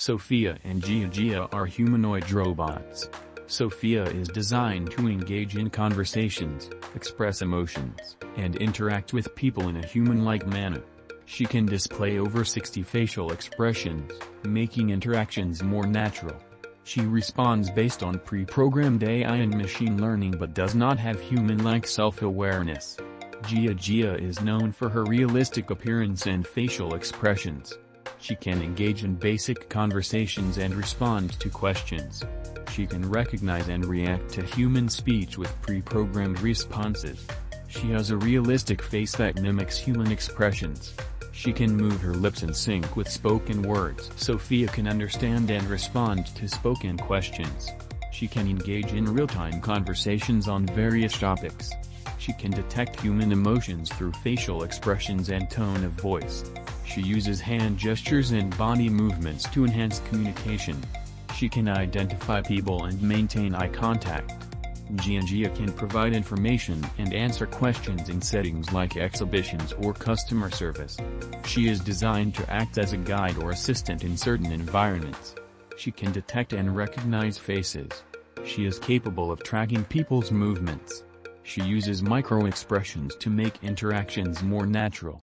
Sophia and Jia Jia are humanoid robots. Sophia is designed to engage in conversations, express emotions, and interact with people in a human-like manner. She can display over 60 facial expressions, making interactions more natural. She responds based on pre-programmed AI and machine learning but does not have human-like self-awareness. Jia Jia is known for her realistic appearance and facial expressions. She can engage in basic conversations and respond to questions. She can recognize and react to human speech with pre-programmed responses. She has a realistic face that mimics human expressions. She can move her lips in sync with spoken words. Sophia can understand and respond to spoken questions. She can engage in real-time conversations on various topics. She can detect human emotions through facial expressions and tone of voice. She uses hand gestures and body movements to enhance communication. She can identify people and maintain eye contact. Jia Jia can provide information and answer questions in settings like exhibitions or customer service. She is designed to act as a guide or assistant in certain environments. She can detect and recognize faces. She is capable of tracking people's movements. She uses micro-expressions to make interactions more natural.